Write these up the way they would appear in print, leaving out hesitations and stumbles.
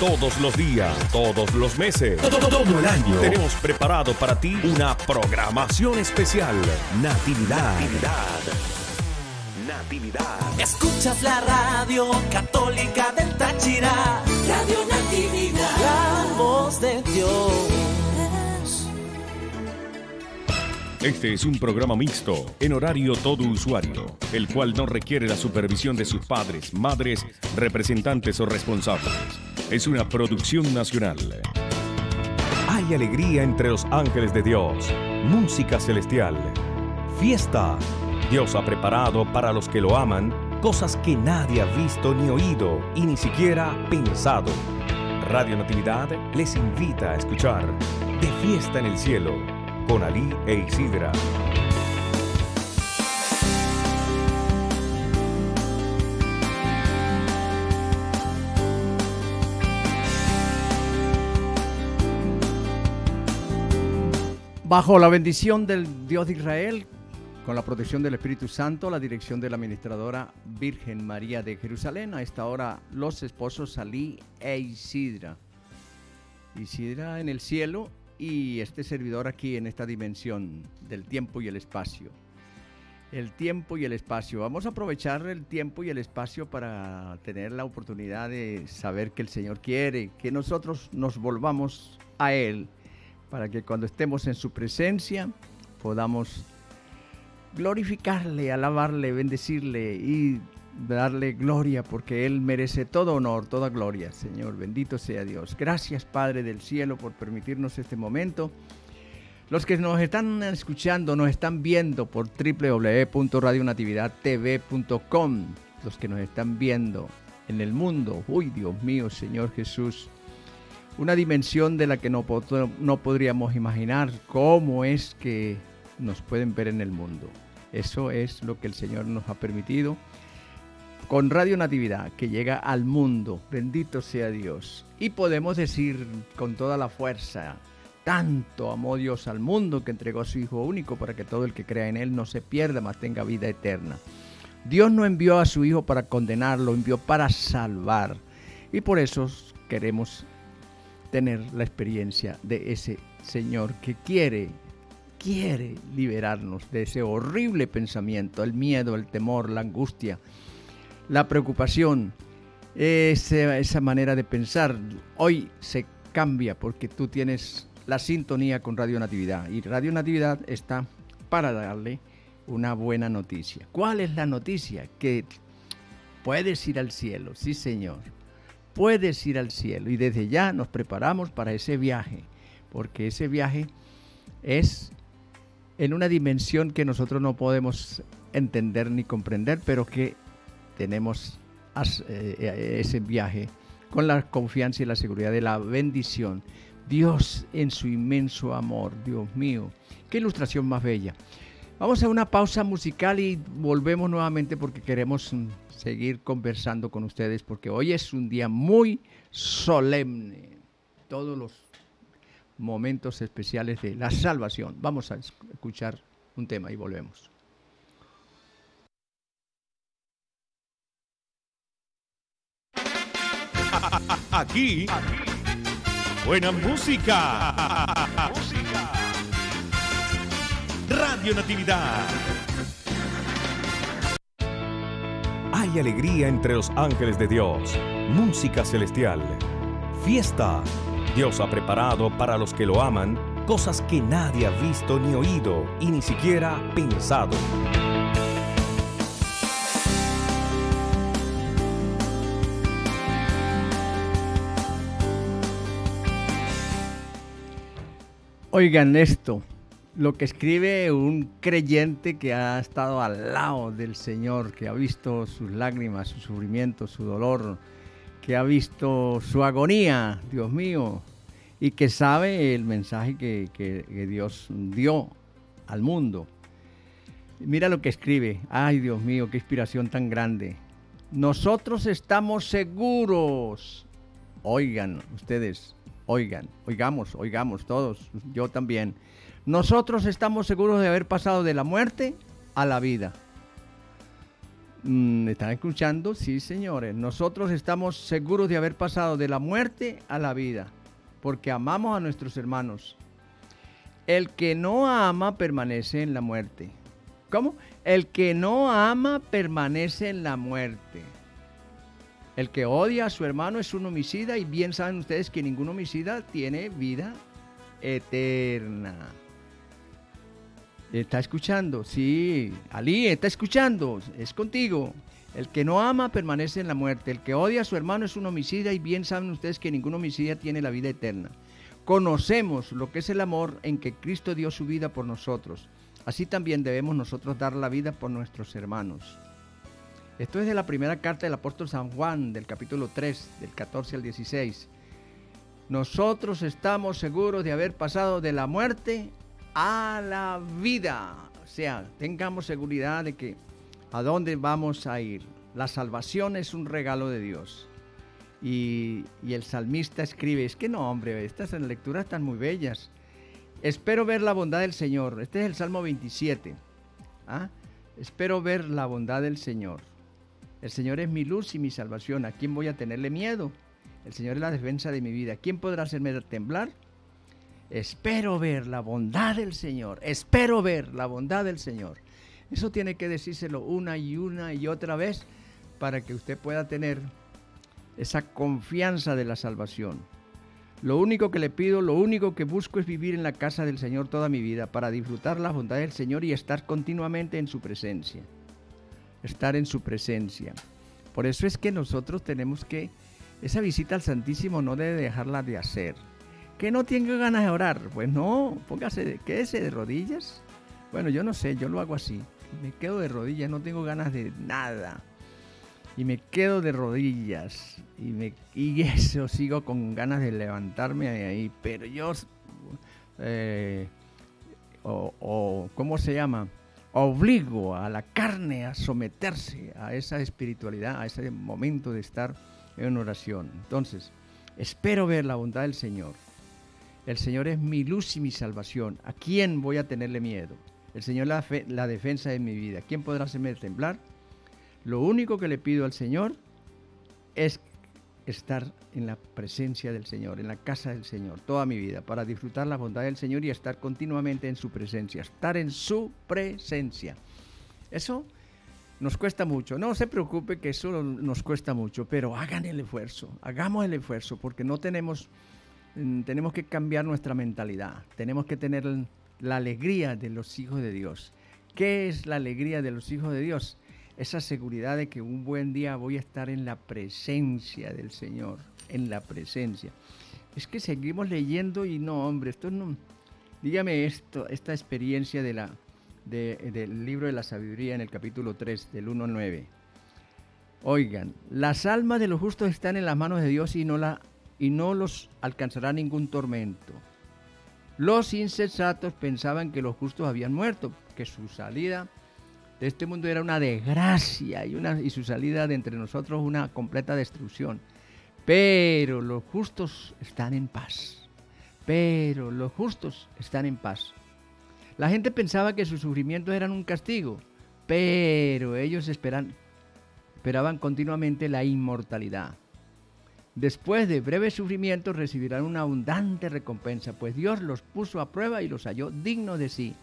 Todos los días, todos los meses, todo el año, tenemos preparado para ti una programación especial. Natividad. Natividad. Escuchas la radio católica del Táchira. Radio Natividad. La voz de Dios. Este es un programa mixto, en horario todo usuario, el cual no requiere la supervisión de sus padres, madres, representantes o responsables. Es una producción nacional. Hay alegría entre los ángeles de Dios, música celestial, fiesta. Dios ha preparado para los que lo aman cosas que nadie ha visto ni oído y ni siquiera pensado. Radio Natividad les invita a escuchar De Fiesta en el Cielo con Alí e Isidra. Bajo la bendición del Dios de Israel, con la protección del Espíritu Santo, la dirección de la administradora Virgen María de Jerusalén, a esta hora los esposos Alí e Isidra. Isidra en el cielo y este servidor aquí en esta dimensión del tiempo y el espacio. El tiempo y el espacio. Vamos a aprovechar el tiempo y el espacio para tener la oportunidad de saber que el Señor quiere que nosotros nos volvamos a Él, para que cuando estemos en su presencia podamos glorificarle, alabarle, bendecirle y darle gloria, porque Él merece todo honor, toda gloria. Señor, bendito sea Dios. Gracias, Padre del Cielo, por permitirnos este momento. Los que nos están escuchando, nos están viendo por www.radionatividadtv.com, los que nos están viendo en el mundo. Uy, Dios mío, Señor Jesús. Una dimensión de la que no podríamos imaginar cómo es que nos pueden ver en el mundo. Eso es lo que el Señor nos ha permitido con Radio Natividad, que llega al mundo. Bendito sea Dios. Y podemos decir con toda la fuerza: tanto amó Dios al mundo que entregó a su Hijo único, para que todo el que crea en Él no se pierda, mas tenga vida eterna. Dios no envió a su Hijo para condenar, lo envió para salvar. Y por eso queremos tener la experiencia de ese Señor que quiere liberarnos de ese horrible pensamiento, el miedo, el temor, la angustia, la preocupación. Esa manera de pensar hoy se cambia, porque tú tienes la sintonía con Radio Natividad, y Radio Natividad está para darle una buena noticia. ¿Cuál es la noticia? Que puedes ir al cielo. Sí, Señor. Puedes ir al cielo, y desde ya nos preparamos para ese viaje, porque ese viaje es en una dimensión que nosotros no podemos entender ni comprender, pero que tenemos ese viaje con la confianza y la seguridad de la bendición. Dios en su inmenso amor. Dios mío, qué ilustración más bella. Vamos a una pausa musical y volvemos nuevamente, porque queremos seguir conversando con ustedes, porque hoy es un día muy solemne. Todos los momentos especiales de la salvación. Vamos a escuchar un tema y volvemos. Aquí, buena música. Radio Natividad. Hay alegría entre los ángeles de Dios, música celestial, fiesta. Dios ha preparado para los que lo aman cosas que nadie ha visto ni oído y ni siquiera pensado. Oigan esto, lo que escribe un creyente que ha estado al lado del Señor, que ha visto sus lágrimas, su sufrimiento, su dolor, que ha visto su agonía, Dios mío, y que sabe el mensaje que Dios dio al mundo. Mira lo que escribe. Ay, Dios mío, qué inspiración tan grande. Nosotros estamos seguros. Oigan, ustedes, oigan, oigamos todos, yo también. Nosotros estamos seguros de haber pasado de la muerte a la vida. ¿Me están escuchando? Sí, señores. Nosotros estamos seguros de haber pasado de la muerte a la vida, porque amamos a nuestros hermanos. El que no ama permanece en la muerte. ¿Cómo? El que no ama permanece en la muerte. El que odia a su hermano es un homicida, y bien saben ustedes que ningún homicida tiene vida eterna. ¿Está escuchando? Sí, Alí, está escuchando, es contigo. El que no ama permanece en la muerte. El que odia a su hermano es un homicida, y bien saben ustedes que ningún homicida tiene la vida eterna. Conocemos lo que es el amor en que Cristo dio su vida por nosotros. Así también debemos nosotros dar la vida por nuestros hermanos. Esto es de la primera carta del apóstol San Juan, del capítulo 3, del 14 al 16. Nosotros estamos seguros de haber pasado de la muerte a la vida. O sea, tengamos seguridad de que a dónde vamos a ir. La salvación es un regalo de Dios. Y el salmista escribe, es que no, hombre, estas lecturas están muy bellas. Espero ver la bondad del Señor. Este es el Salmo 27. ¿Ah? Espero ver la bondad del Señor. El Señor es mi luz y mi salvación. ¿A quién voy a tenerle miedo? El Señor es la defensa de mi vida. ¿Quién podrá hacerme temblar? Espero ver la bondad del Señor. Espero ver la bondad del Señor. Eso tiene que decírselo una y otra vez para que usted pueda tener esa confianza de la salvación. Lo único que le pido, lo único que busco es vivir en la casa del Señor toda mi vida para disfrutar las bondades del Señor y estar continuamente en su presencia. Estar en su presencia. Por eso es que nosotros tenemos que, esa visita al Santísimo no debe dejarla de hacer. Que no tenga ganas de orar, pues no, póngase, quédese de rodillas. Bueno, yo no sé, yo lo hago así, me quedo de rodillas, no tengo ganas de nada. Y me quedo de rodillas, y eso, sigo con ganas de levantarme de ahí, pero yo, ¿cómo se llama? Obligo a la carne a someterse a esa espiritualidad, a ese momento de estar en oración. Entonces, espero ver la bondad del Señor. El Señor es mi luz y mi salvación. ¿A quién voy a tenerle miedo? El Señor es la defensa de mi vida. ¿Quién podrá hacerme temblar? Lo único que le pido al Señor es estar en la presencia del Señor, en la casa del Señor, toda mi vida, para disfrutar la bondad del Señor y estar continuamente en su presencia, estar en su presencia. Eso nos cuesta mucho. No se preocupe que eso nos cuesta mucho, pero hagan el esfuerzo, hagamos el esfuerzo, porque no tenemos que cambiar nuestra mentalidad. Tenemos que tener la alegría de los hijos de Dios. ¿Qué es la alegría de los hijos de Dios? Esa seguridad de que un buen día voy a estar en la presencia del Señor, en la presencia. Es que seguimos leyendo y no, hombre, esto no... Dígame esto, esta experiencia del libro de la sabiduría en el capítulo 3, del 1 al 9. Oigan, las almas de los justos están en las manos de Dios y no los alcanzará ningún tormento. Los insensatos pensaban que los justos habían muerto, que su salida de este mundo era una desgracia y su salida de entre nosotros una completa destrucción. Pero los justos están en paz. Pero los justos están en paz. La gente pensaba que sus sufrimientos eran un castigo, pero ellos esperaban continuamente la inmortalidad. Después de breves sufrimientos recibirán una abundante recompensa, pues Dios los puso a prueba y los halló dignos de sí.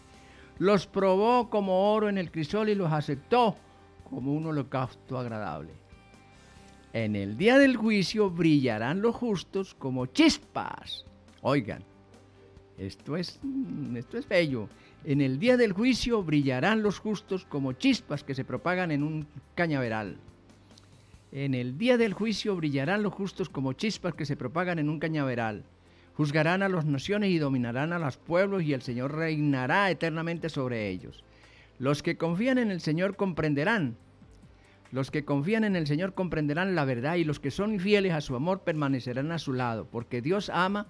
Los probó como oro en el crisol y los aceptó como un holocausto agradable. En el día del juicio brillarán los justos como chispas. Oigan, esto es bello. En el día del juicio brillarán los justos como chispas que se propagan en un cañaveral. En el día del juicio brillarán los justos como chispas que se propagan en un cañaveral. Juzgarán a las naciones y dominarán a los pueblos, y el Señor reinará eternamente sobre ellos. Los que confían en el Señor comprenderán. Los que confían en el Señor comprenderán la verdad, y los que son infieles a su amor permanecerán a su lado, porque Dios ama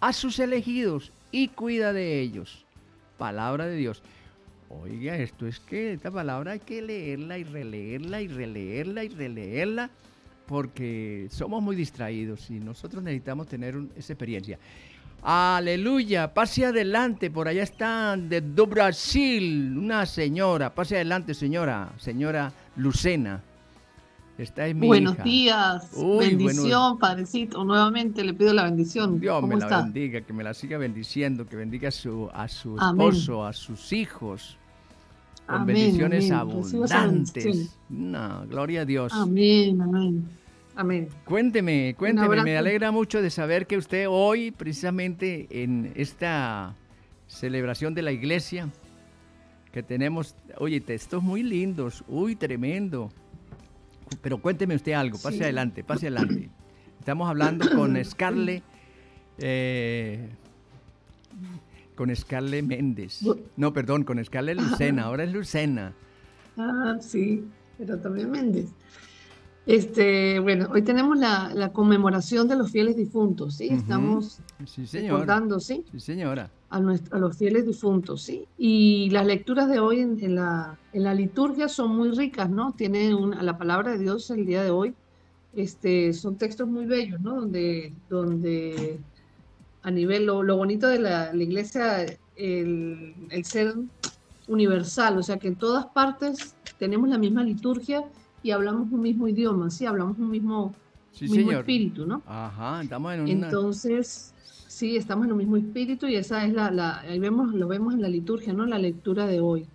a sus elegidos y cuida de ellos. Palabra de Dios. Oiga, esto es que esta palabra hay que leerla y releerla y releerla y releerla, porque somos muy distraídos y nosotros necesitamos tener esa experiencia. Aleluya, pase adelante, por allá están desde Brasil, una señora, pase adelante señora Lucena. Esta es mi hija. Días. Uy, bendición, Padrecito. Nuevamente le pido la bendición. Dios me la bendiga, que me la siga bendiciendo, que bendiga a su esposo, a sus hijos. Con bendiciones abundantes. No, gloria a Dios. Amén, amén. Amén. Cuénteme, cuénteme. Me alegra mucho de saber que usted hoy, precisamente en esta celebración de la iglesia que tenemos, oye, textos muy lindos, uy, tremendo. Pero cuénteme usted algo, pase adelante, pase adelante. Estamos hablando con Scarle, con Scarle Méndez. No, perdón, con Scarle Lucena, ahora es Lucena. Ah, sí, pero también Méndez. Bueno, hoy tenemos la conmemoración de los fieles difuntos, ¿sí? Estamos recordando, ¿sí? Sí, señora. A los fieles difuntos, ¿sí? Y las lecturas de hoy en la liturgia son muy ricas, ¿no? Tiene la palabra de Dios el día de hoy. Son textos muy bellos, ¿no? Donde a nivel, lo bonito de la iglesia, el ser universal, o sea que en todas partes tenemos la misma liturgia, y hablamos un mismo idioma, sí, hablamos un mismo espíritu, ¿no? Ajá, estamos en Entonces, sí, estamos en un mismo espíritu y esa es ahí lo vemos en la liturgia, ¿no? La lectura de hoy.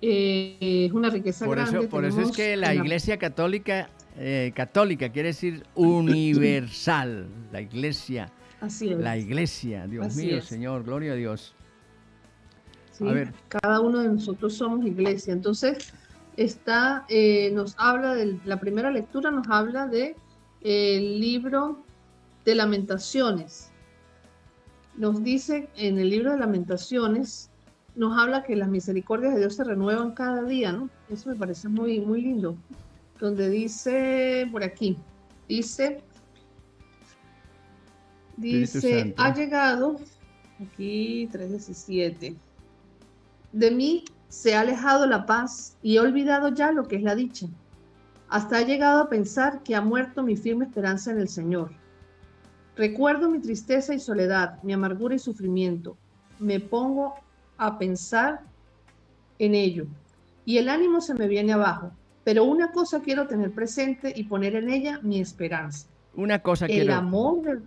Es una riqueza grande. Por eso es que la Iglesia católica quiere decir universal, la Iglesia. Así es. La Iglesia, Dios mío, Señor, gloria a Dios. Sí, a ver. Cada uno de nosotros somos Iglesia, entonces... nos habla la primera lectura nos habla de el libro de Lamentaciones. Nos dice en el libro de Lamentaciones, nos habla que las misericordias de Dios se renuevan cada día, ¿no? Eso me parece muy, muy lindo. Donde dice, por aquí, dice, ha llegado, aquí 3:17, de mí se ha alejado la paz y he olvidado ya lo que es la dicha. Hasta he llegado a pensar que ha muerto mi firme esperanza en el Señor. Recuerdo mi tristeza y soledad, mi amargura y sufrimiento. Me pongo a pensar en ello y el ánimo se me viene abajo. Pero una cosa quiero tener presente y poner en ella mi esperanza. Una cosa quiero. El amor del...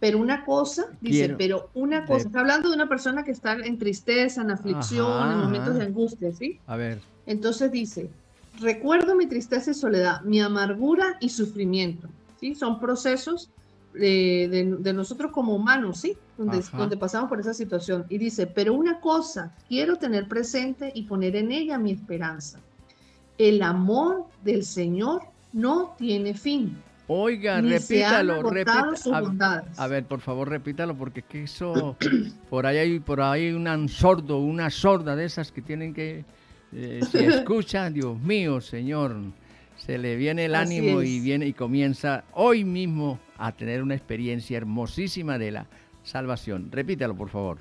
Pero una cosa, dice, pero una cosa. Está hablando de una persona que está en tristeza, en aflicción, en momentos de angustia, ¿sí? A ver. Entonces dice, recuerdo mi tristeza y soledad, mi amargura y sufrimiento, ¿sí? Son procesos de nosotros como humanos, ¿sí? Donde pasamos por esa situación. Y dice, pero una cosa quiero tener presente y poner en ella mi esperanza. El amor del Señor no tiene fin. Oiga, repítalo. A ver, por favor, repítalo, porque es que eso, por ahí una sorda de esas que tienen que, se escucha, Dios mío, Señor, se le viene el ánimo y viene y comienza hoy mismo a tener una experiencia hermosísima de la salvación. Repítalo, por favor.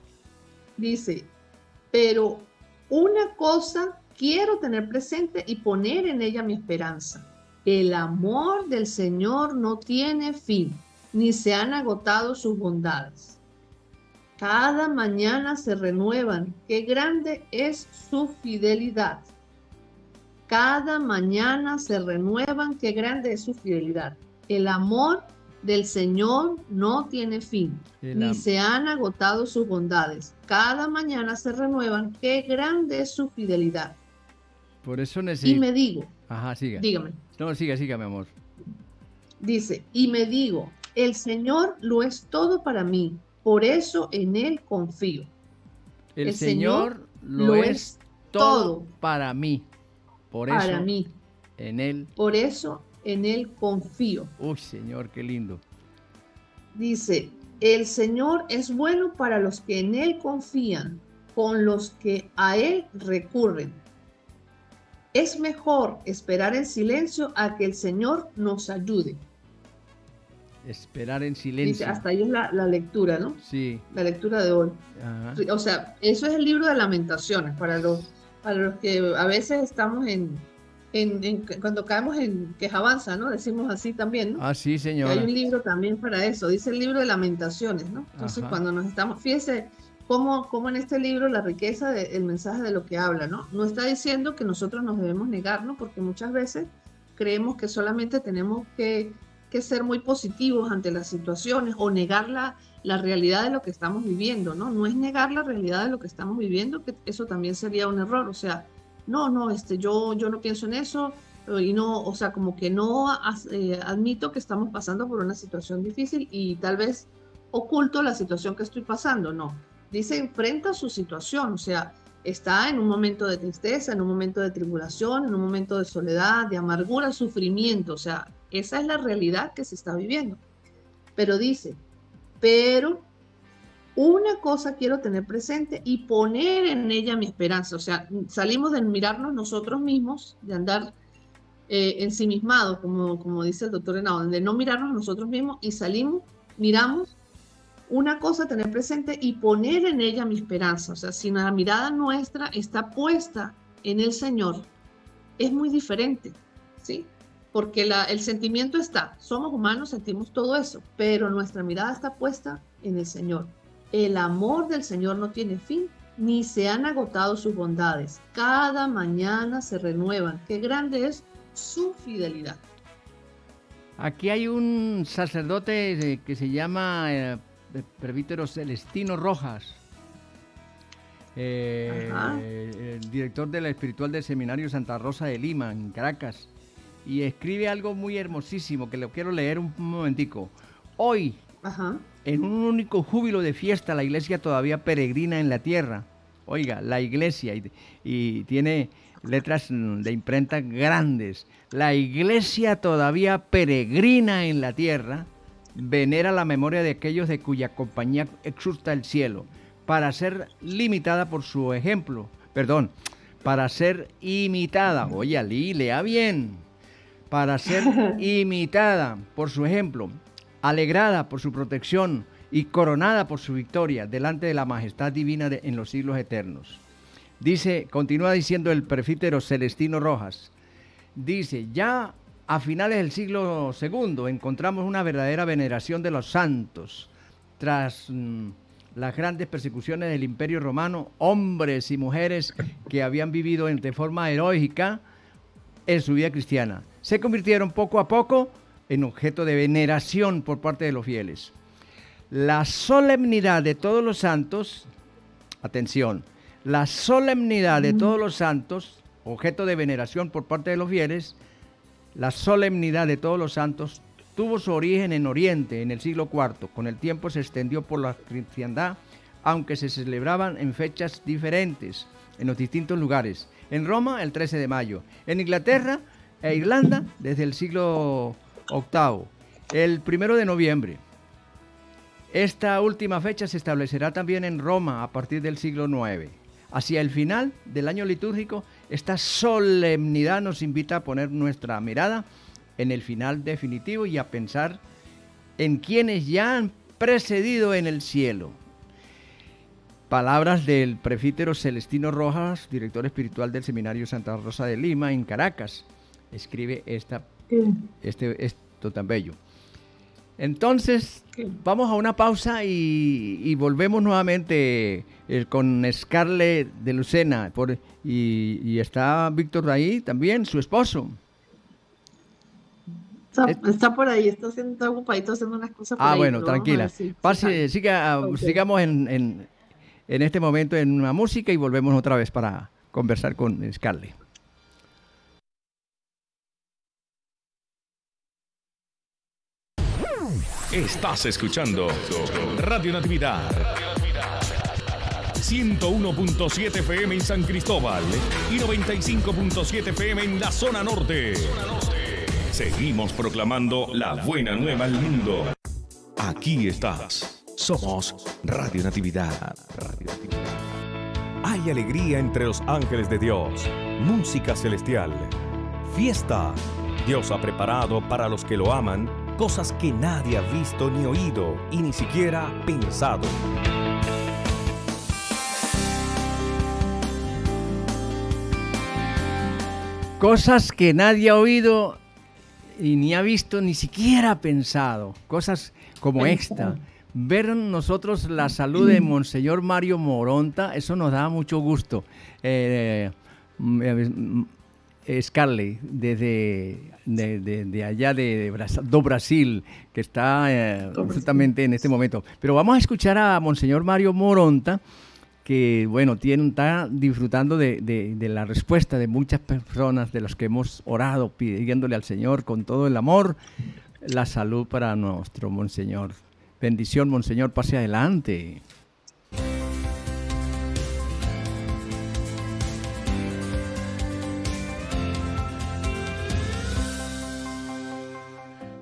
Dice, pero una cosa quiero tener presente y poner en ella mi esperanza. El amor del Señor no tiene fin, ni se han agotado sus bondades. Cada mañana se renuevan, qué grande es su fidelidad. Cada mañana se renuevan, qué grande es su fidelidad. El amor del Señor no tiene fin, ni se han agotado sus bondades. Cada mañana se renuevan, qué grande es su fidelidad. Por eso necesito... Y me digo... Ajá, siga. Dígame. No, siga, mi amor. Dice, y me digo, el Señor lo es todo para mí, por eso en Él confío. El Señor lo es todo para mí, por eso en Él. Por eso en Él confío. Uy, Señor, qué lindo. Dice, el Señor es bueno para los que en Él confían, con los que a Él recurren. Es mejor esperar en silencio a que el Señor nos ayude. Esperar en silencio. Dice, hasta ahí es la lectura, ¿no? Sí. La lectura de hoy. Ajá. O sea, eso es el libro de Lamentaciones, para los que a veces estamos cuando caemos en quejabanza, ¿no? Decimos así también, ¿no? Ah, sí, señora. Hay un libro también para eso, dice el libro de Lamentaciones, ¿no? Entonces, cuando nos estamos, fíjese, cómo en este libro la riqueza del mensaje de lo que habla, ¿no? No está diciendo que nosotros nos debemos negarnos, porque muchas veces creemos que solamente tenemos que ser muy positivos ante las situaciones o negar la realidad de lo que estamos viviendo, ¿no? No es negar la realidad de lo que estamos viviendo, que eso también sería un error, o sea, yo no pienso en eso, y no, o sea, como que no admito que estamos pasando por una situación difícil y tal vez oculto la situación que estoy pasando, no. Dice, enfrenta su situación, o sea, está en un momento de tristeza, en un momento de tribulación, en un momento de soledad, de amargura, sufrimiento, o sea, esa es la realidad que se está viviendo. Pero dice, pero una cosa quiero tener presente y poner en ella mi esperanza, o sea, salimos de mirarnos nosotros mismos, de andar ensimismados, como dice el doctor Henao, de no mirarnos nosotros mismos y miramos una cosa tener presente y poner en ella mi esperanza, o sea, si la mirada nuestra está puesta en el Señor, es muy diferente, ¿sí? Porque el sentimiento está, somos humanos, sentimos todo eso, pero nuestra mirada está puesta en el Señor. El amor del Señor no tiene fin, ni se han agotado sus bondades, cada mañana se renuevan, qué grande es su fidelidad. Aquí hay un sacerdote que se llama presbítero Celestino Rojas, director de la espiritual del Seminario Santa Rosa de Lima, en Caracas, y escribe algo muy hermosísimo que lo quiero leer un momentico. Hoy, en un único júbilo de fiesta, la iglesia todavía peregrina en la tierra. Oiga, la iglesia, y tiene letras de imprenta grandes. La iglesia todavía peregrina en la tierra, venera la memoria de aquellos de cuya compañía exulta el cielo, para ser limitada por su ejemplo, perdón, para ser imitada. Oye, Alí, lea bien. Para ser imitada por su ejemplo, alegrada por su protección, y coronada por su victoria delante de la majestad divina en los siglos eternos. Dice, continúa diciendo el presbítero Celestino Rojas, dice, ya a finales del siglo II encontramos una verdadera veneración de los santos. Tras las grandes persecuciones del Imperio Romano, hombres y mujeres que habían vivido de forma heroica en su vida cristiana se convirtieron poco a poco en objeto de veneración por parte de los fieles. La solemnidad de todos los santos, atención, la solemnidad de todos los santos, objeto de veneración por parte de los fieles, la solemnidad de todos los santos tuvo su origen en Oriente, en el siglo IV. Con el tiempo se extendió por la cristiandad, aunque se celebraban en fechas diferentes en los distintos lugares. En Roma, el 13 de mayo. En Inglaterra e Irlanda, desde el siglo VIII, el 1 de noviembre. Esta última fecha se establecerá también en Roma a partir del siglo IX. Hacia el final del año litúrgico, esta solemnidad nos invita a poner nuestra mirada en el final definitivo y a pensar en quienes ya han precedido en el cielo. Palabras del presbítero Celestino Rojas, director espiritual del Seminario Santa Rosa de Lima, en Caracas. Escribe esto tan bello. Entonces, vamos a una pausa y volvemos nuevamente con Scarle de Lucena. Y está Víctor ahí también, su esposo. Está por ahí, está ocupadito haciendo unas cosas por ahí. Ah, bueno, tranquila. Sigamos en este momento en una música y volvemos otra vez para conversar con Scarle. Estás escuchando Radio Natividad 101.7 FM en San Cristóbal y 95.7 FM en la zona norte. Seguimos proclamando la buena nueva al mundo. Aquí estás. Somos Radio Natividad. Hay alegría entre los ángeles de Dios. Música celestial. Fiesta. Dios ha preparado para los que lo aman cosas que nadie ha visto ni oído y ni siquiera pensado. Cosas que nadie ha oído y ni ha visto ni siquiera pensado. Cosas como esta, Ver nosotros la salud de Monseñor Mario Moronta, eso nos da mucho gusto. Scarle, desde allá de Brasil, que está absolutamente en este momento. Pero vamos a escuchar a Monseñor Mario Moronta, que bueno, está disfrutando de la respuesta de muchas personas de las que hemos orado, pidiéndole al Señor con todo el amor la salud para nuestro Monseñor. Bendición, Monseñor, pase adelante.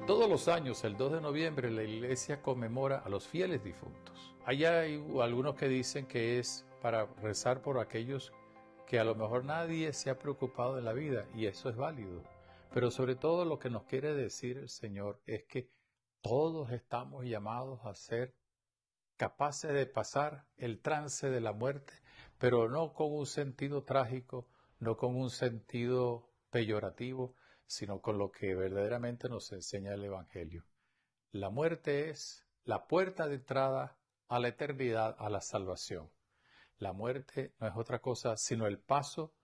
Todos los años, el 2 de noviembre, la Iglesia conmemora a los fieles difuntos. Allá hay algunos que dicen que es para rezar por aquellos que a lo mejor nadie se ha preocupado en la vida, y eso es válido. Pero sobre todo lo que nos quiere decir el Señor es que todos estamos llamados a ser capaces de pasar el trance de la muerte, pero no con un sentido trágico, no con un sentido peyorativo, sino con lo que verdaderamente nos enseña el Evangelio. La muerte es la puerta de entrada a la eternidad, a la salvación. La muerte no es otra cosa sino el paso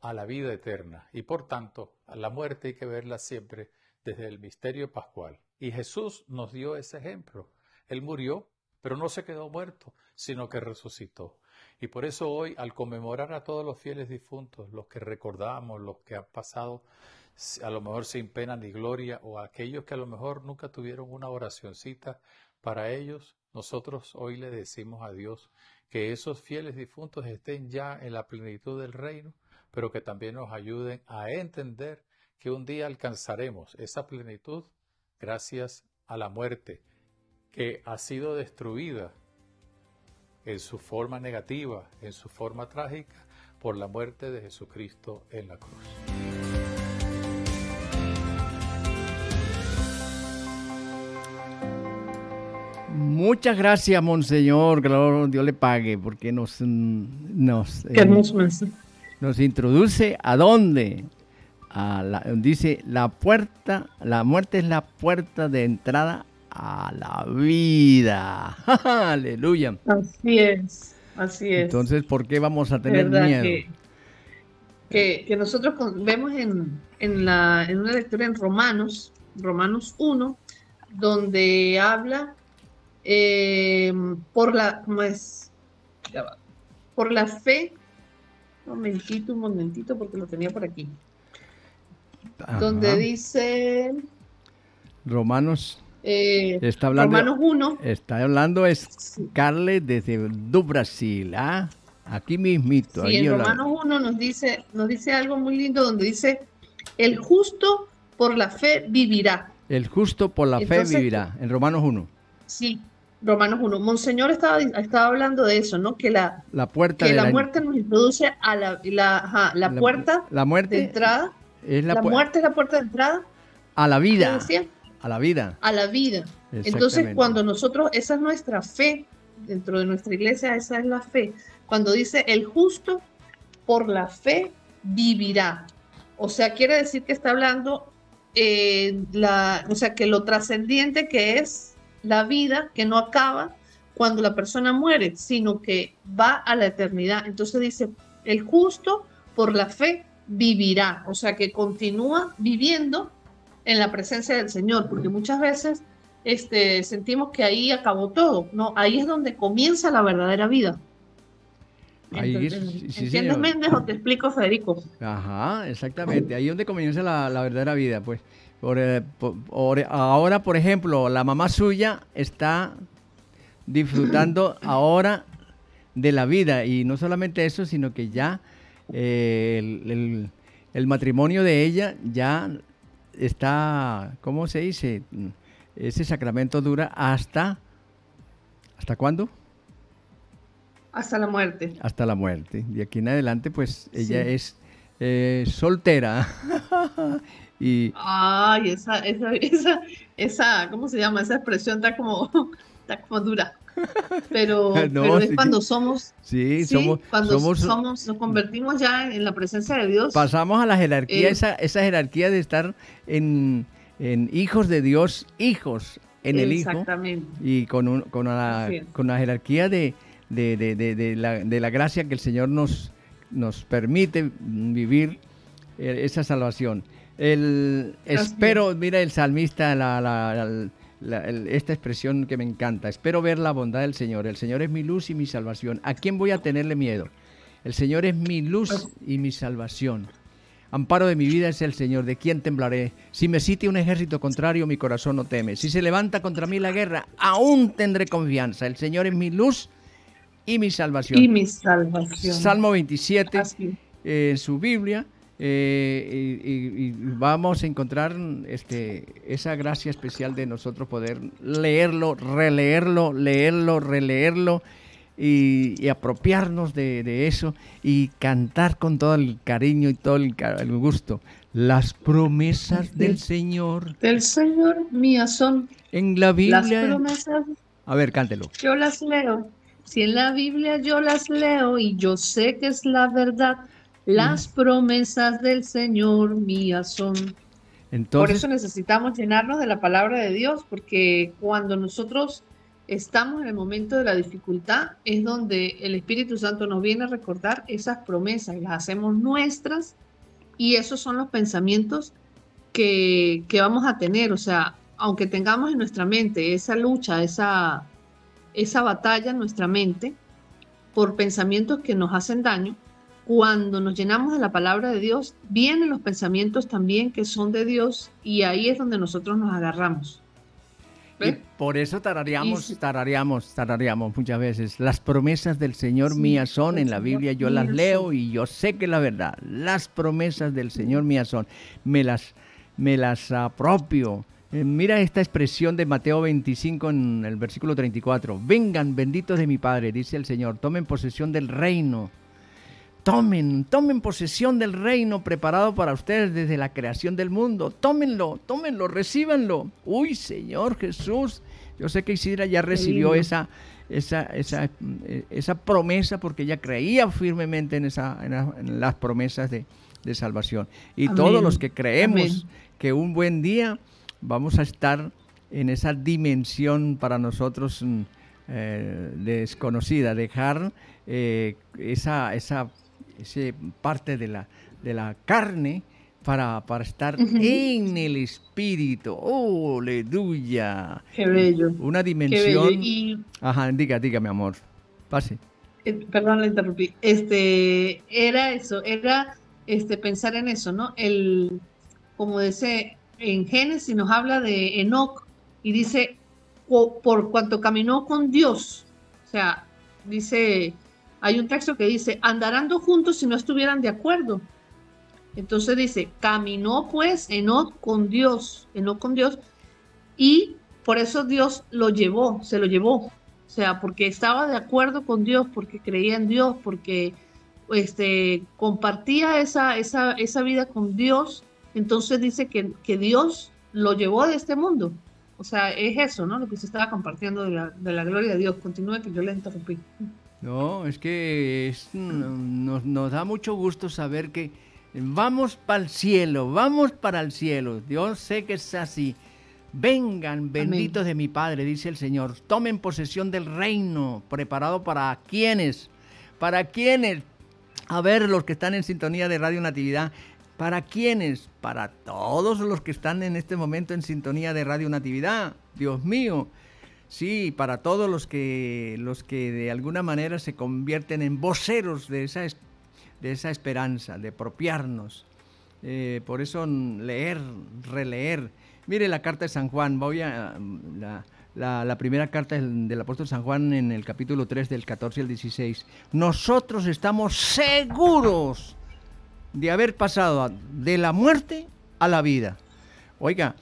a la vida eterna, y por tanto, a la muerte hay que verla siempre desde el misterio pascual. Y Jesús nos dio ese ejemplo. Él murió, pero no se quedó muerto, sino que resucitó. Y por eso hoy, al conmemorar a todos los fieles difuntos, los que recordamos, los que han pasado a lo mejor sin pena ni gloria, o aquellos que a lo mejor nunca tuvieron una oracioncita para ellos, nosotros hoy le decimos a Dios que esos fieles difuntos estén ya en la plenitud del reino, pero que también nos ayuden a entender que un día alcanzaremos esa plenitud gracias a la muerte, que ha sido destruida en su forma negativa, en su forma trágica, por la muerte de Jesucristo en la cruz. Muchas gracias, Monseñor, que Dios le pague, porque nos introduce a dónde. Dice, la muerte es la puerta de entrada a la vida. Aleluya. Así es, así es. Entonces, ¿por qué vamos a tener miedo? Que nosotros vemos en una lectura en Romanos 1, donde habla por la fe. Un momentito, porque lo tenía por aquí. Ajá. Donde dice Romanos, está hablando, Romanos 1. Está hablando Scarle desde Brasil, ¿ah? Aquí mismito. Sí, en Romanos 1 nos dice algo muy lindo, donde dice, el justo por la fe vivirá. El justo por la fe vivirá, en Romanos 1. Sí, Romanos 1. Monseñor estaba hablando de eso, ¿no? Que la muerte nos introduce a la puerta de entrada. La muerte es la puerta de entrada a la vida. A la vida. A la vida. Entonces, cuando nosotros, esa es nuestra fe, dentro de nuestra iglesia, esa es la fe. Cuando dice, el justo por la fe vivirá. O sea, quiere decir que está hablando, que lo trascendiente que es la vida, que no acaba cuando la persona muere, sino que va a la eternidad. Entonces dice, el justo por la fe vivirá, o sea que continúa viviendo en la presencia del Señor, porque muchas veces sentimos que ahí acabó todo, no, ahí es donde comienza la verdadera vida. Entonces, sí, ¿entiendes, Méndez, o te explico, Federico? Ajá, exactamente, ahí es donde comienza la verdadera vida, pues. Ahora, por ejemplo, la mamá suya está disfrutando ahora de la vida, y no solamente eso, sino que ya el matrimonio de ella ya está, ¿cómo se dice? Ese sacramento dura ¿hasta cuándo? Hasta la muerte. Hasta la muerte. De aquí en adelante, pues, ella es soltera. Y ay, esa, ¿cómo se llama? Esa expresión está como dura. Pero es cuando somos, nos convertimos ya en la presencia de Dios. Pasamos a la jerarquía, esa jerarquía de estar en hijos de Dios, hijos en el Hijo y con la jerarquía de la gracia que el Señor nos permite vivir esa salvación. Espero, mira el salmista, esta expresión que me encanta: espero ver la bondad del Señor. El Señor es mi luz y mi salvación. ¿A quién voy a tenerle miedo? El Señor es mi luz y mi salvación. Amparo de mi vida es el Señor, ¿de quién temblaré? Si me sitia un ejército contrario, mi corazón no teme. Si se levanta contra mí la guerra, aún tendré confianza. El Señor es mi luz y mi salvación. Salmo 27, en su Biblia, y vamos a encontrar esa gracia especial de nosotros poder leerlo, releerlo, releerlo. Y apropiarnos de eso y cantar con todo el cariño y todo el gusto. Las promesas del Señor. Del Señor mías son. En la Biblia. Las promesas. A ver, cántelo. Yo las leo. Si en la Biblia yo las leo y yo sé que es la verdad, las promesas del Señor mías son. Entonces, por eso necesitamos llenarnos de la palabra de Dios, porque cuando nosotros estamos en el momento de la dificultad, es donde el Espíritu Santo nos viene a recordar esas promesas y las hacemos nuestras, y esos son los pensamientos que vamos a tener. O sea, aunque tengamos en nuestra mente esa lucha, esa batalla en nuestra mente por pensamientos que nos hacen daño, cuando nos llenamos de la palabra de Dios, vienen los pensamientos también que son de Dios, y ahí es donde nosotros nos agarramos. Y por eso tarareamos muchas veces. Las promesas del Señor mías son. En la Biblia yo las leo y yo sé que es la verdad. Las promesas del Señor mías son. Me las apropio. Mira esta expresión de Mateo 25 en el versículo 34. Vengan, benditos de mi Padre, dice el Señor, tomen posesión del reino. Tomen posesión del reino preparado para ustedes desde la creación del mundo. Tómenlo, recíbanlo. Uy, Señor Jesús, yo sé que Isidra ya recibió esa promesa, porque ella creía firmemente en las promesas de salvación. Y amén. Todos los que creemos que un buen día vamos a estar en esa dimensión para nosotros desconocida, dejar esa parte de la carne para estar en el espíritu. ¡Oh, aleluya! ¡Qué bello! Una dimensión. Qué bello. Y... Ajá, diga, mi amor. Pase. Perdón, la interrumpí. Era eso, pensar en eso, ¿no? Como dice en Génesis, nos habla de Enoc y dice, por cuanto caminó con Dios. O sea, dice... Hay un texto que dice, andarán dos juntos si no estuvieran de acuerdo. Entonces dice, caminó pues Enoc con Dios, y por eso Dios se lo llevó. O sea, porque estaba de acuerdo con Dios, porque creía en Dios, porque compartía esa vida con Dios. Entonces dice que Dios lo llevó de este mundo. O sea, es eso, ¿no? Lo que se estaba compartiendo de la gloria de Dios. Continúe, que yo les interrumpí. No, es que nos da mucho gusto saber que vamos para el cielo. Yo sé que es así. Vengan, benditos de mi Padre, dice el Señor. Tomen posesión del reino preparado para quienes, a ver, los que están en sintonía de Radio Natividad, para quienes, para todos los que están en este momento en sintonía de Radio Natividad. Dios mío. Sí, para todos los que de alguna manera se convierten en voceros de esa esperanza, de apropiarnos. Por eso leer, releer. Mire la carta de San Juan, voy a la primera carta del apóstol San Juan en el capítulo 3 del 14 al 16. Nosotros estamos seguros de haber pasado de la muerte a la vida. Oiga,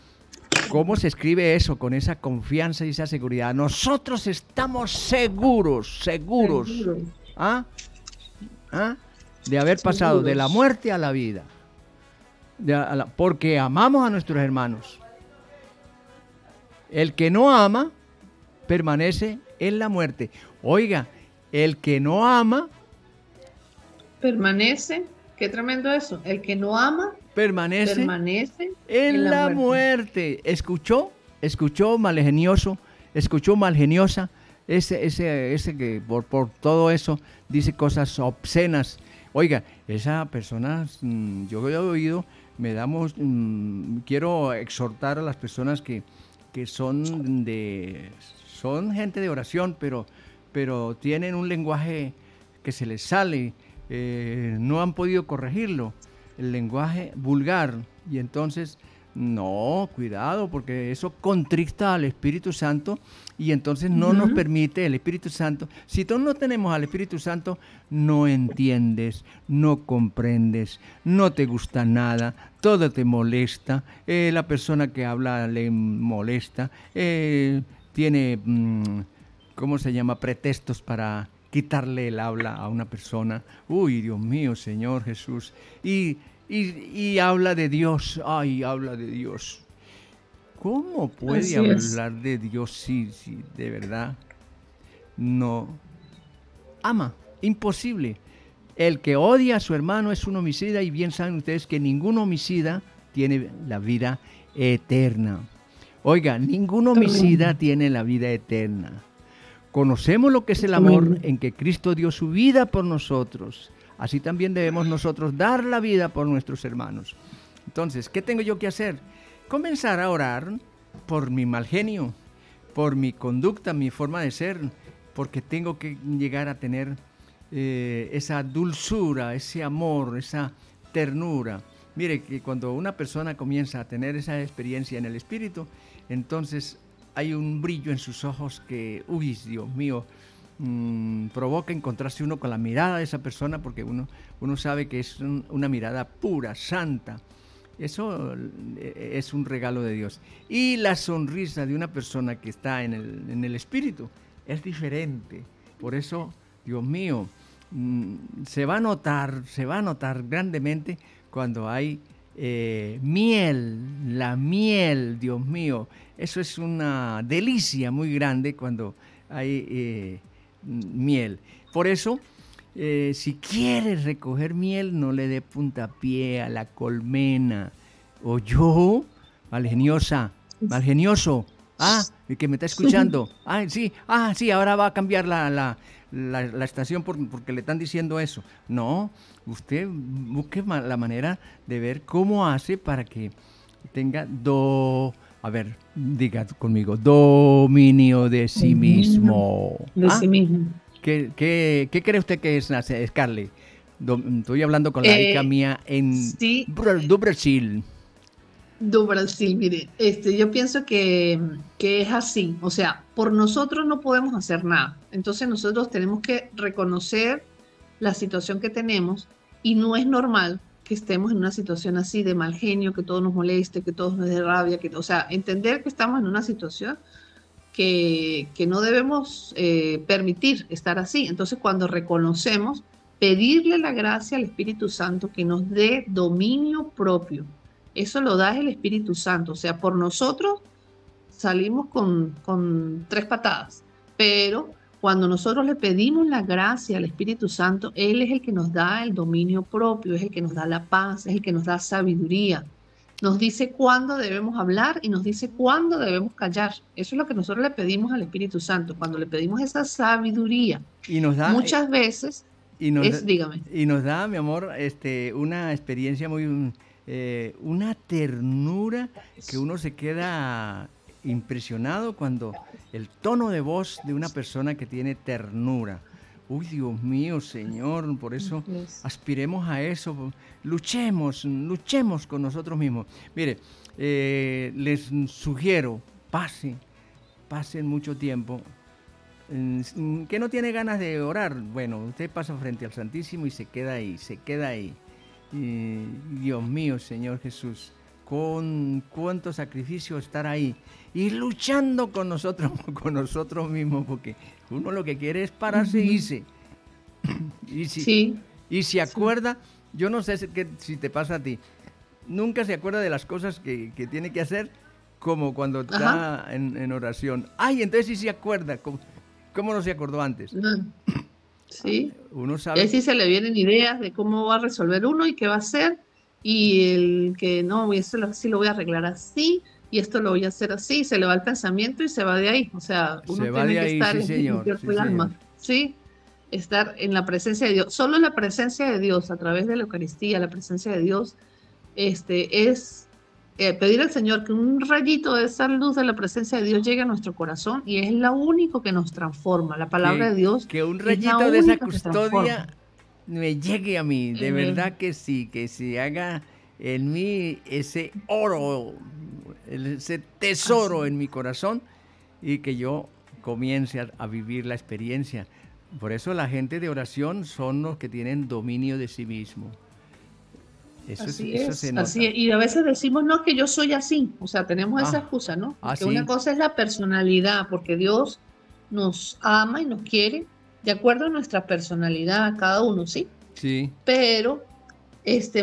¿cómo se escribe eso con esa confianza y esa seguridad? Nosotros estamos seguros. ¿Ah? De haber pasado de la muerte a la vida, porque amamos a nuestros hermanos. El que no ama permanece en la muerte. Oiga, el que no ama permanece. Qué tremendo eso. El que no ama permanece en la muerte. ¿Escuchó? escuchó malgenioso, escuchó malgeniosa, ese que por todo eso dice cosas obscenas. Oiga, esa persona, yo he oído, quiero exhortar a las personas que son gente de oración, pero tienen un lenguaje que se les sale, no han podido corregirlo, el lenguaje vulgar, y entonces no, cuidado, porque eso contrista al Espíritu Santo y entonces no nos permite el Espíritu Santo. Si todos no tenemos al Espíritu Santo, no entiendes, no comprendes, no te gusta nada, todo te molesta, la persona que habla le molesta, tiene, ¿cómo se llama?, pretextos para quitarle el habla a una persona. Uy, Dios mío, Señor Jesús. Y habla de Dios. Ay, habla de Dios. ¿Cómo puede así hablar es de Dios si de verdad no ama? Imposible. El que odia a su hermano es un homicida, y bien saben ustedes que ningún homicida tiene la vida eterna. Oiga, ningún homicida tiene la vida eterna. Conocemos lo que es el amor en que Cristo dio su vida por nosotros. Así también debemos nosotros dar la vida por nuestros hermanos. Entonces, ¿qué tengo yo que hacer? Comenzar a orar por mi mal genio, por mi conducta, mi forma de ser, porque tengo que llegar a tener esa dulzura, ese amor, esa ternura. Mire, que cuando una persona comienza a tener esa experiencia en el Espíritu, entonces hay un brillo en sus ojos que, uy, Dios mío, provoca encontrarse uno con la mirada de esa persona, porque uno sabe que es una mirada pura, santa. Eso es un regalo de Dios. Y la sonrisa de una persona que está en el Espíritu es diferente. Por eso, Dios mío, se va a notar grandemente cuando hay miel, la miel, Dios mío. Eso es una delicia muy grande cuando hay miel. Por eso, si quieres recoger miel, no le dé puntapié a la colmena. O yo, malgeniosa, malgenioso, el que me está escuchando. Sí, ahora va a cambiar la estación porque le están diciendo eso. No, usted busque la manera de ver cómo hace para que tenga a ver, diga conmigo, dominio de sí mismo. De sí mismo. ¿Qué cree usted que es, Scarle? Estoy hablando con la hija mía do Brasil. Do Brasil, mire, yo pienso que es así. O sea, por nosotros no podemos hacer nada. Entonces nosotros tenemos que reconocer la situación que tenemos, y no es normal que estemos en una situación así de mal genio, que todo nos moleste, que todo nos dé rabia, o sea, entender que estamos en una situación que no debemos permitir estar así. Entonces, cuando reconocemos, pedirle la gracia al Espíritu Santo que nos dé dominio propio. Eso lo da el Espíritu Santo. O sea, por nosotros salimos con tres patadas, pero cuando nosotros le pedimos la gracia al Espíritu Santo, Él es el que nos da el dominio propio, es el que nos da la paz, es el que nos da sabiduría. Nos dice cuándo debemos hablar y nos dice cuándo debemos callar. Eso es lo que nosotros le pedimos al Espíritu Santo, cuando le pedimos esa sabiduría. Y nos da, muchas veces, dígame. Y nos da, mi amor, una experiencia muy, una ternura que uno se queda impresionado cuando el tono de voz de una persona que tiene ternura. Uy, Dios mío, Señor, por eso aspiremos a eso, luchemos con nosotros mismos. Mire, les sugiero, pasen mucho tiempo. Que no tiene ganas de orar, bueno, usted pasa frente al Santísimo y se queda ahí. Dios mío, Señor Jesús, con cuánto sacrificio estar ahí y luchando con nosotros mismos, porque uno lo que quiere es pararse y irse. Y si acuerda, yo no sé si te pasa a ti, nunca se acuerda de las cosas que tiene que hacer, como cuando está en oración. Ay, entonces sí se acuerda, ¿cómo no se acordó antes? Sí, uno sabe. Y sí se le vienen ideas de cómo va a resolver uno y qué va a hacer. Y el que no, eso sí lo voy a arreglar así, y esto lo voy a hacer así, se le va el pensamiento y se va de ahí. O sea, uno se tiene que ahí, estar sí, en el sí, alma, ¿sí? Estar en la presencia de Dios. Solo la presencia de Dios, a través de la Eucaristía, la presencia de Dios, es pedir al Señor que un rayito de esa luz de la presencia de Dios llegue a nuestro corazón, y es lo único que nos transforma, la palabra de Dios. Que un rayito de esa custodia me llegue a mí, de verdad que sí, que se haga en mí ese oro, ese tesoro en mi corazón, y que yo comience a vivir la experiencia. Por eso la gente de oración son los que tienen dominio de sí mismo. Así es. Y a veces decimos, no, que yo soy así. O sea, tenemos esa excusa, ¿no? Que una cosa es la personalidad, porque Dios nos ama y nos quiere de acuerdo a nuestra personalidad, cada uno, ¿sí? Sí. Pero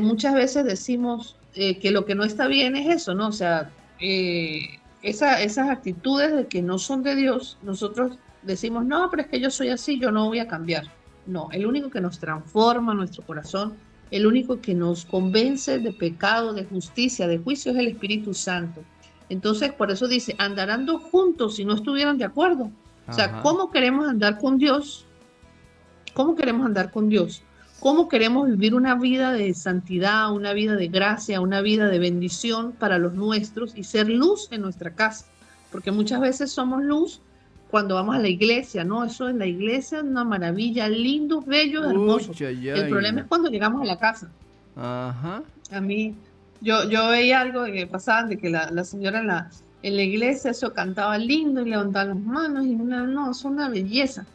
muchas veces decimos que lo que no está bien es eso, ¿no? O sea, esas actitudes de que no son de Dios, nosotros decimos, no, pero es que yo soy así, yo no voy a cambiar. No, el único que nos transforma nuestro corazón, el único que nos convence de pecado, de justicia, de juicio, es el Espíritu Santo. Entonces, por eso dice, andarán dos juntos si no estuvieran de acuerdo. Ajá. O sea, ¿cómo queremos andar con Dios? ¿Cómo queremos andar con Dios? ¿Cómo queremos vivir una vida de santidad, una vida de gracia, una vida de bendición para los nuestros y ser luz en nuestra casa? Porque muchas veces somos luz cuando vamos a la iglesia, ¿no? Eso en la iglesia es una maravilla, lindos, bellos, hermosos. El problema es cuando llegamos a la casa. Ajá. A mí, yo veía algo que pasaba de que la señora en la iglesia eso cantaba lindo y levantaba las manos y no, es una belleza.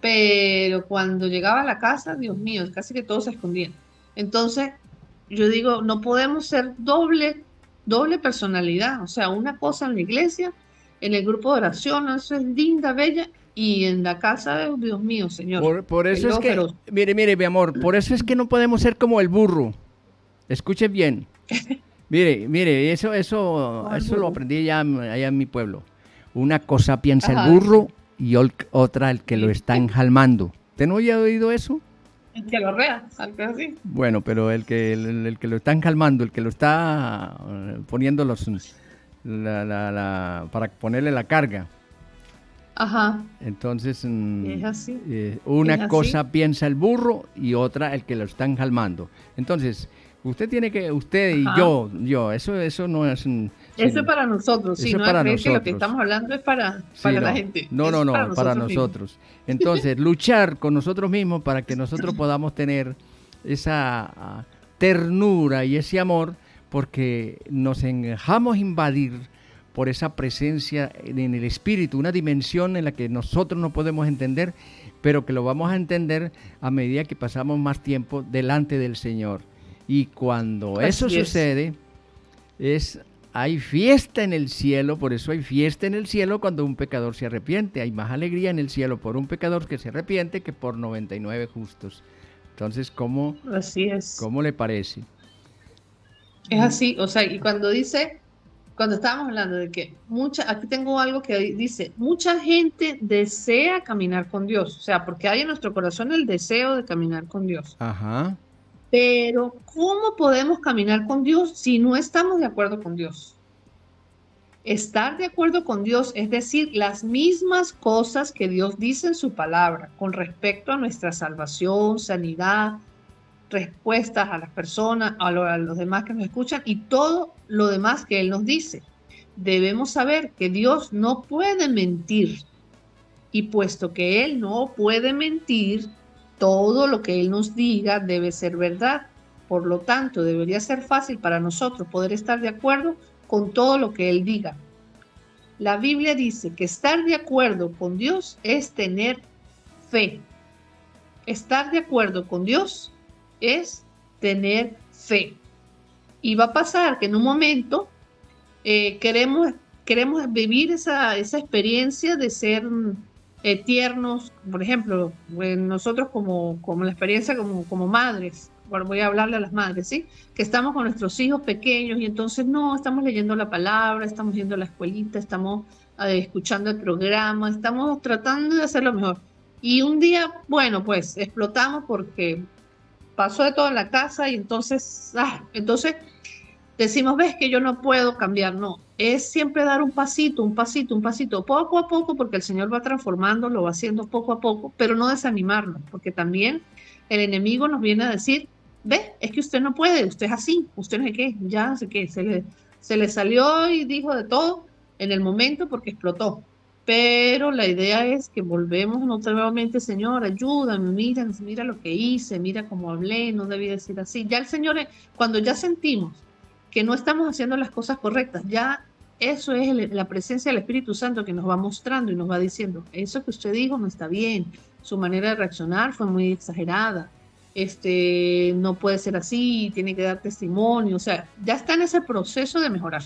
Pero cuando llegaba a la casa, Dios mío, casi que todos se escondían. Entonces, yo digo, no podemos ser doble personalidad. O sea, una cosa en la iglesia, en el grupo de oración, eso es linda, bella, y en la casa, Dios mío, Señor. Por eso es que, mire, mi amor, por eso es que no podemos ser como el burro. Escuche bien. Mire, eso lo aprendí ya allá en mi pueblo. Una cosa piensa el burro y otra el que lo está enjalmando. ¿Usted no había oído eso? El que lo rea, algo así. Bueno, pero el que lo está enjalmando, el que lo está poniendo para ponerle la carga. Ajá. Entonces, es así. Una cosa piensa el burro y otra el que lo está enjalmando. Entonces, usted tiene que, y yo, eso no es... Eso es para nosotros, sí, no es creer que lo que estamos hablando es para la gente. No, para nosotros. Entonces, luchar con nosotros mismos para que nosotros podamos tener esa ternura y ese amor, porque nos dejamos invadir por esa presencia en el espíritu, una dimensión en la que nosotros no podemos entender, pero que lo vamos a entender a medida que pasamos más tiempo delante del Señor. Y cuando eso sucede, hay fiesta en el cielo. Por eso hay fiesta en el cielo cuando un pecador se arrepiente. Hay más alegría en el cielo por un pecador que se arrepiente que por 99 justos. Entonces, ¿cómo le parece? Es así, o sea, y cuando estábamos hablando de que aquí tengo algo que dice, mucha gente desea caminar con Dios, o sea, porque hay en nuestro corazón el deseo de caminar con Dios. Ajá. Pero, ¿cómo podemos caminar con Dios si no estamos de acuerdo con Dios? Estar de acuerdo con Dios, es decir, las mismas cosas que Dios dice en su palabra con respecto a nuestra salvación, sanidad, respuestas a las personas, a los demás que nos escuchan y todo lo demás que Él nos dice. Debemos saber que Dios no puede mentir, y puesto que Él no puede mentir, todo lo que Él nos diga debe ser verdad. Por lo tanto, debería ser fácil para nosotros poder estar de acuerdo con todo lo que Él diga. La Biblia dice que estar de acuerdo con Dios es tener fe. Estar de acuerdo con Dios es tener fe. Y va a pasar que en un momento queremos vivir esa experiencia de ser... tiernos, por ejemplo, nosotros como la experiencia como madres, bueno, voy a hablarle a las madres, ¿sí? Que estamos con nuestros hijos pequeños y entonces no, estamos leyendo la palabra, estamos yendo a la escuelita, estamos escuchando el programa, estamos tratando de hacer lo mejor. Y un día, bueno, pues explotamos porque pasó de todo en la casa y entonces decimos, ves que yo no puedo cambiar, no. es siempre dar un pasito, un pasito, un pasito, poco a poco, porque el Señor va transformando, lo va haciendo poco a poco, pero no desanimarnos, porque también el enemigo nos viene a decir, ve, es que usted no puede, usted es así, usted no sé qué, ya no sé qué, se le salió y dijo de todo en el momento porque explotó. Pero la idea es que volvemos nuevamente, Señor, ayúdame, mira lo que hice, mira cómo hablé, no debí decir así. Ya el Señor, cuando ya sentimos que no estamos haciendo las cosas correctas, ya eso es la presencia del Espíritu Santo que nos va mostrando y nos va diciendo, eso que usted dijo no está bien, su manera de reaccionar fue muy exagerada, no puede ser así, tiene que dar testimonio, o sea, ya está en ese proceso de mejorar.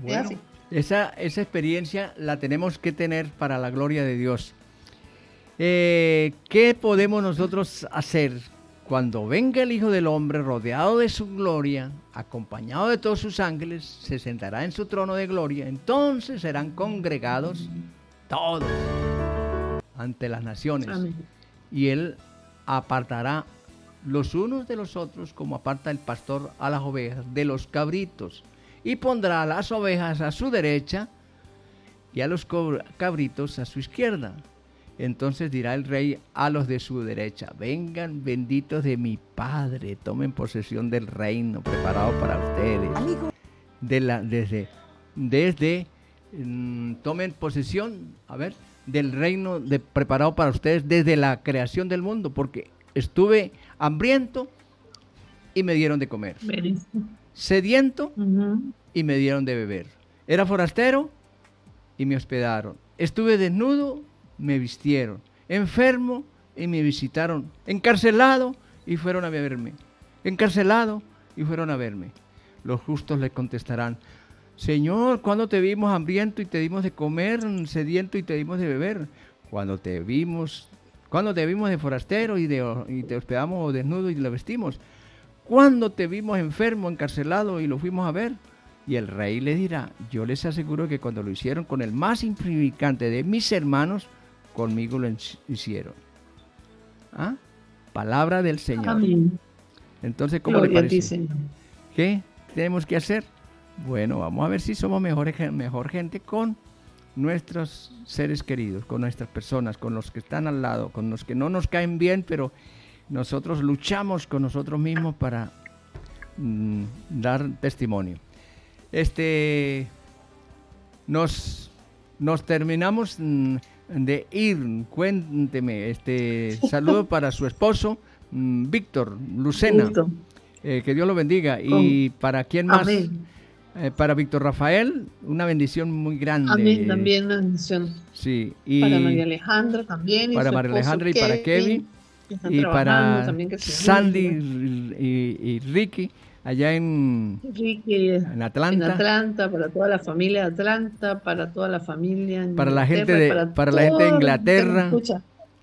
Bueno. Es así. Esa experiencia la tenemos que tener para la gloria de Dios. ¿Qué podemos nosotros hacer cuando venga el Hijo del Hombre rodeado de su gloria, acompañado de todos sus ángeles? Se sentará en su trono de gloria. Entonces serán congregados todos ante las naciones. Amén. Y Él apartará los unos de los otros, como aparta el pastor a las ovejas de los cabritos. Y pondrá a las ovejas a su derecha y a los cabritos a su izquierda. Entonces dirá el rey a los de su derecha, vengan benditos de mi Padre, tomen posesión del reino preparado para ustedes. Tomen posesión, del reino preparado para ustedes desde la creación del mundo, porque estuve hambriento y me dieron de comer. Benísimo. Sediento y me dieron de beber. Era forastero y me hospedaron. Estuve desnudo, me vistieron. Enfermo y me visitaron. Encarcelado y fueron a verme. Los justos le contestarán, Señor, ¿cuándo te vimos hambriento y te dimos de comer, sediento y te dimos de beber? Cuando te vimos de forastero y te hospedamos, o desnudo y lo vestimos? ¿Cuándo te vimos enfermo, encarcelado y lo fuimos a ver? Y el rey le dirá, yo les aseguro que cuando lo hicieron con el más insignificante de mis hermanos, conmigo lo hicieron. ¿Ah? Palabra del Señor. Amén. Entonces, ¿cómo le parece? ¿Qué tenemos que hacer? Bueno, vamos a ver si somos mejor gente con nuestros seres queridos, con nuestras personas, con los que están al lado, con los que no nos caen bien, pero... nosotros luchamos con nosotros mismos para dar testimonio. Nos terminamos de ir. Cuénteme, saludo para su esposo, Víctor Lucena. Que Dios lo bendiga. ¿Y para quién más? Amén. Para Víctor Rafael, una bendición muy grande. Amén, también una bendición. Sí. Y para María Alejandra también. Para María Alejandra y para Kevin. Y para también, Sandy y Ricky, allá en Atlanta. En Atlanta, para toda la familia de Atlanta, para toda la familia en Inglaterra, para la gente de Inglaterra.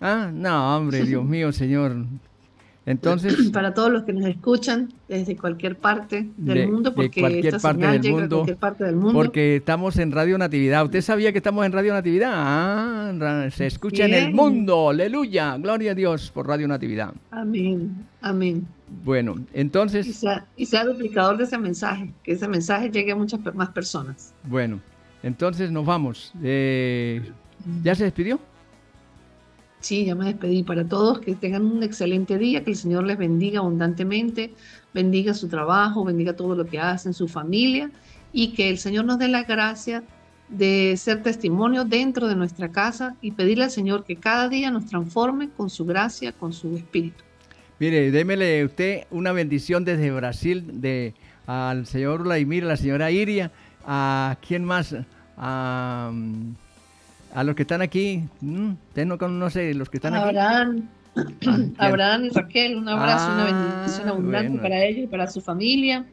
Ah, no, hombre, Dios mío, Señor. Entonces, para todos los que nos escuchan desde cualquier parte del mundo, porque estamos en Radio Natividad. ¿Usted sabía que estamos en Radio Natividad? Ah, se escucha en el mundo. Aleluya, gloria a Dios por Radio Natividad. Amén, amén. Bueno, entonces... Y sea duplicador de ese mensaje, que ese mensaje llegue a muchas más personas. Bueno, entonces nos vamos. ¿Ya se despidió? Sí, ya me despedí. Para todos, que tengan un excelente día, que el Señor les bendiga abundantemente, bendiga su trabajo, bendiga todo lo que hacen, su familia, y que el Señor nos dé la gracia de ser testimonio dentro de nuestra casa y pedirle al Señor que cada día nos transforme con su gracia, con su espíritu. Mire, démele usted una bendición desde Brasil, al señor Vladimir, a la señora Iria, a quién más, a los que están aquí, usted no conoce los que están aquí. Abraham y Raquel, un abrazo, una bendición abundante para ellos y para su familia,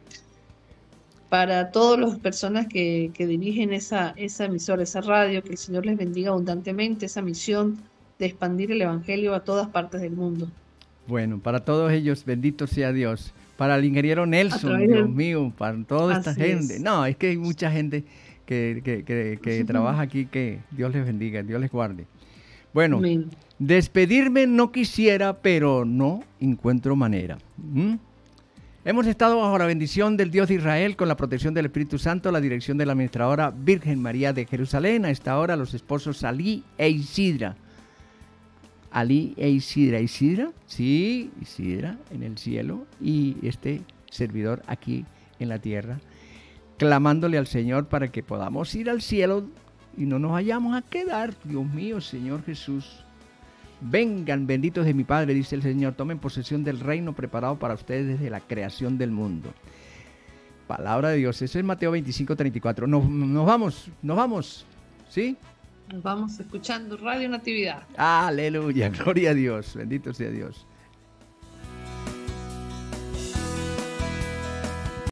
para todas las personas que dirigen esa emisora, esa radio, que el Señor les bendiga abundantemente esa misión de expandir el Evangelio a todas partes del mundo. Bueno, para todos ellos, bendito sea Dios. Para el ingeniero Nelson, Dios mío, para toda esta gente. No, es que hay mucha gente que trabaja aquí, que Dios les bendiga, Dios les guarde. Bueno, amén. Despedirme no quisiera, pero no encuentro manera. Hemos estado bajo la bendición del Dios de Israel, con la protección del Espíritu Santo, la dirección de la administradora Virgen María de Jerusalén. A esta hora, los esposos Alí e Isidra. Alí e Isidra. ¿Isidra? Sí, Isidra en el cielo y este servidor aquí en la tierra, clamándole al Señor para que podamos ir al cielo y no nos vayamos a quedar. Dios mío, Señor Jesús. Vengan, benditos de mi Padre, dice el Señor, tomen posesión del reino preparado para ustedes desde la creación del mundo. Palabra de Dios, eso es Mateo 25, 34. Nos vamos, ¿sí? Nos vamos escuchando Radio Natividad. Aleluya, gloria a Dios, bendito sea Dios.